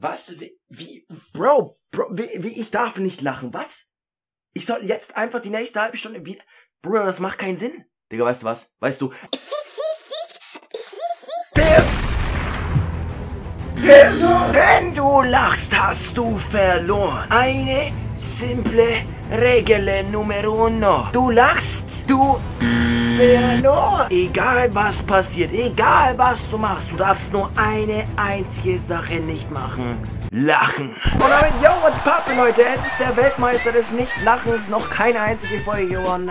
Was? Wie? Bro, ich darf nicht lachen. Was? Ich soll jetzt einfach die nächste halbe Stunde wieder... Bruder, das macht keinen Sinn. Digga, weißt du was? Weißt du... Wenn du lachst, hast du verloren. Eine simple Regel Nummer 1. Du lachst, du... verloren. Egal was passiert, egal was du machst, du darfst nur eine einzige Sache nicht machen. Lachen. Und damit, yo, what's poppin', Leute? Es ist der Weltmeister des Nicht-Lachens, noch keine einzige Folge geworden.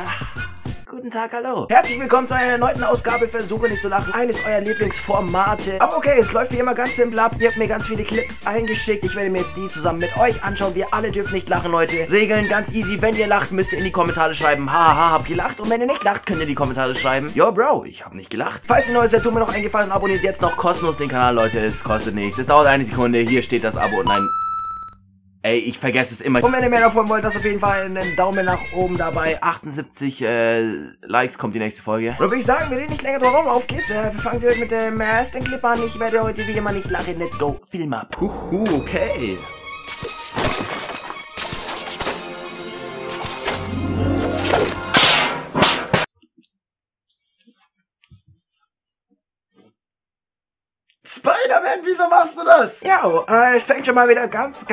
Guten Tag, hallo. Herzlich willkommen zu einer erneuten Ausgabe Versuche nicht zu lachen. Eines eurer Lieblingsformate. Aber okay, es läuft wie immer ganz simpel ab. Ihr habt mir ganz viele Clips eingeschickt. Ich werde mir jetzt die zusammen mit euch anschauen. Wir alle dürfen nicht lachen, Leute. Regeln ganz easy. Wenn ihr lacht, müsst ihr in die Kommentare schreiben. Haha, habt ihr gelacht? Und wenn ihr nicht lacht, könnt ihr in die Kommentare schreiben. Yo, Bro, ich hab nicht gelacht. Falls ihr neu seid, tut mir noch einen Gefallen und abonniert jetzt noch kostenlos den Kanal, Leute. Es kostet nichts. Es dauert eine Sekunde. Hier steht das Abo und ein... Ey, ich vergesse es immer. Und wenn ihr mehr davon wollt, lasst auf jeden Fall einen Daumen nach oben dabei. 78 Likes kommt die nächste Folge. Und dann würde ich sagen, wir reden nicht länger drum rum. Auf geht's. Wir fangen direkt mit dem ersten Clip an. Ich werde heute wie immer nicht lachen. Let's go. Film ab. Huhu, okay. Spider-Man, wieso machst du das? Ja, es fängt schon mal wieder ganz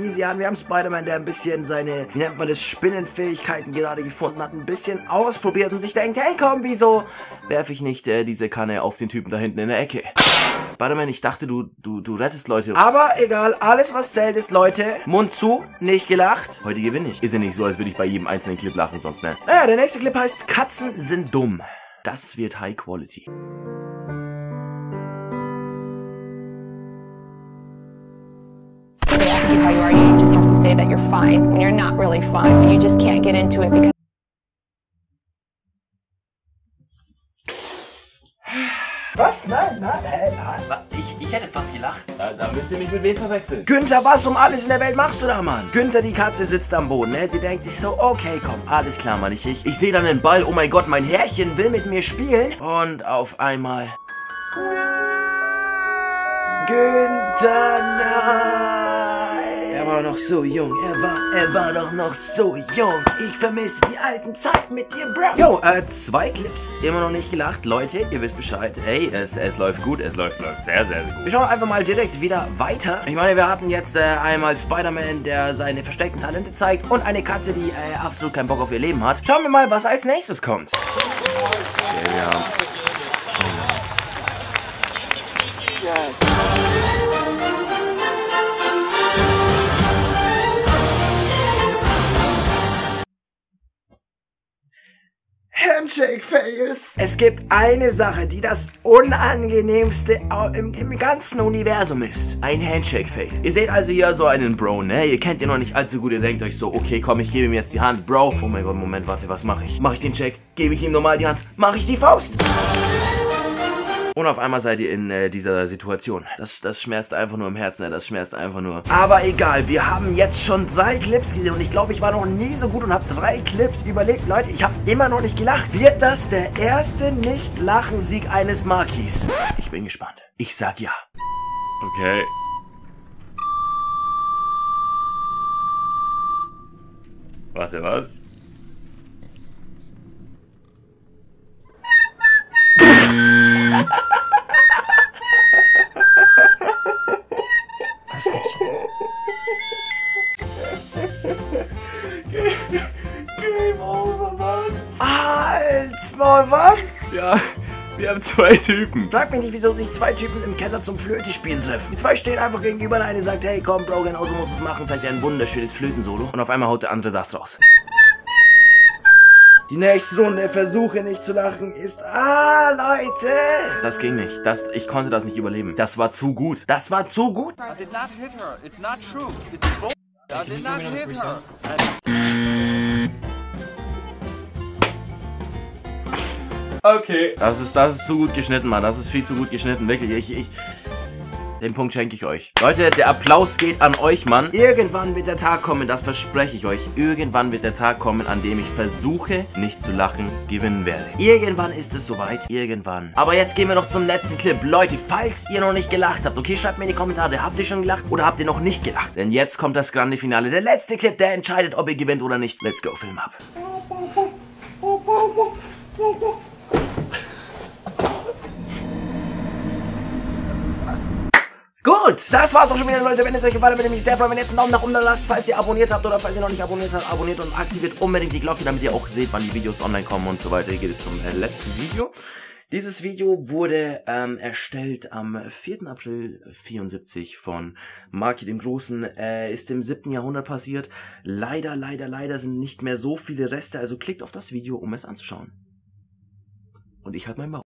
easy an. Wir haben Spider-Man, der ein bisschen seine, wie nennt man das, Spinnenfähigkeiten gerade gefunden hat, ein bisschen ausprobiert und sich denkt, hey komm, wieso werfe ich nicht diese Kanne auf den Typen da hinten in der Ecke? Spider-Man, ich dachte, du rettest Leute. Aber egal, alles was zählt ist, Leute, Mund zu, nicht gelacht. Heute gewinne ich. Ist ja nicht so, als würde ich bei jedem einzelnen Clip lachen, sonst ne? Naja, der nächste Clip heißt, Katzen sind dumm. Das wird High Quality. How you are, you just have to say that you're fine when you're not really fine, but you just can't get into it because was? Nein. Ich hätte fast gelacht. Da müsst ihr mich mit wem verwechseln. Günther, was um alles in der Welt machst du da, Mann? Günther, die Katze, sitzt am Boden, ne? Sie denkt sich so, okay, komm, alles klar, Mann, ich sehe dann den Ball, oh mein Gott, mein Herrchen will mit mir spielen. Und auf einmal... Günther, nein. Er war noch so jung, er war doch noch so jung. Ich vermisse die alten Zeiten mit dir, Bro. Yo, 2 Clips, immer noch nicht gelacht. Leute, ihr wisst Bescheid. Ey, es läuft gut, es läuft sehr, sehr gut. Wir schauen einfach mal direkt wieder weiter. Ich meine, wir hatten jetzt einmal Spider-Man, der seine versteckten Talente zeigt und eine Katze, die absolut keinen Bock auf ihr Leben hat. Schauen wir mal, was als nächstes kommt. Ja. Fails. Es gibt eine Sache, die das unangenehmste im ganzen Universum ist. Ein Handshake-Fail. Ihr seht also hier so einen Bro, ne? Ihr kennt ihn noch nicht allzu gut. Ihr denkt euch so, okay, komm, ich gebe ihm jetzt die Hand. Bro. Oh mein Gott, Moment, warte, was mache ich? Mache ich den Shake? Gebe ich ihm normal die Hand? Mache ich die Faust? Und auf einmal seid ihr in dieser Situation. Das schmerzt einfach nur im Herzen, ne? Das schmerzt einfach nur. Aber egal, wir haben jetzt schon 3 Clips gesehen und ich glaube, ich war noch nie so gut und habe 3 Clips überlebt. Leute, ich habe immer noch nicht gelacht. Wird das der erste Nicht-Lachen-Sieg eines Markis? Ich bin gespannt. Ich sag ja. Okay. Warte, was? Game over, Mann. Halt's Maul, was? Ja, wir haben 2 Typen. Frag mich nicht, wieso sich 2 Typen im Keller zum Flöte spielen treffen. Die 2 stehen einfach gegenüber, der eine sagt, hey komm Bro, genau so musst du es machen, zeigt dir ein wunderschönes Flötensolo. Und auf einmal haut der andere das raus. Die nächste Runde, versuche nicht zu lachen, ist... Ah, Leute! Das ging nicht. Ich konnte das nicht überleben. Das war zu gut. Das war zu gut. I did not hit her. It's not true. It's bull. I did not hit her. Okay. Das ist zu gut geschnitten, Mann. Das ist viel zu gut geschnitten. Wirklich, Den Punkt schenke ich euch. Leute, der Applaus geht an euch, Mann. Irgendwann wird der Tag kommen, das verspreche ich euch. Irgendwann wird der Tag kommen, an dem ich versuche, nicht zu lachen, gewinnen werde. Irgendwann ist es soweit. Irgendwann. Aber jetzt gehen wir noch zum letzten Clip. Leute, falls ihr noch nicht gelacht habt, okay, schreibt mir in die Kommentare, habt ihr schon gelacht oder habt ihr noch nicht gelacht? Denn jetzt kommt das grande Finale. Der letzte Clip, der entscheidet, ob ihr gewinnt oder nicht. Let's go, Film ab. Gut, das war's auch schon wieder, Leute. Wenn es euch gefallen hat, würde ich mich sehr freuen, wenn ihr jetzt einen Daumen nach oben da lasst, falls ihr abonniert habt oder falls ihr noch nicht abonniert habt, abonniert und aktiviert unbedingt die Glocke, damit ihr auch seht, wann die Videos online kommen und so weiter. Hier geht es zum letzten Video. Dieses Video wurde erstellt am 4. April 74 von Maki dem Großen, ist im 7. Jahrhundert passiert. Leider, leider, leider sind nicht mehr so viele Reste, also klickt auf das Video, um es anzuschauen. Und ich halt meinen Bauch.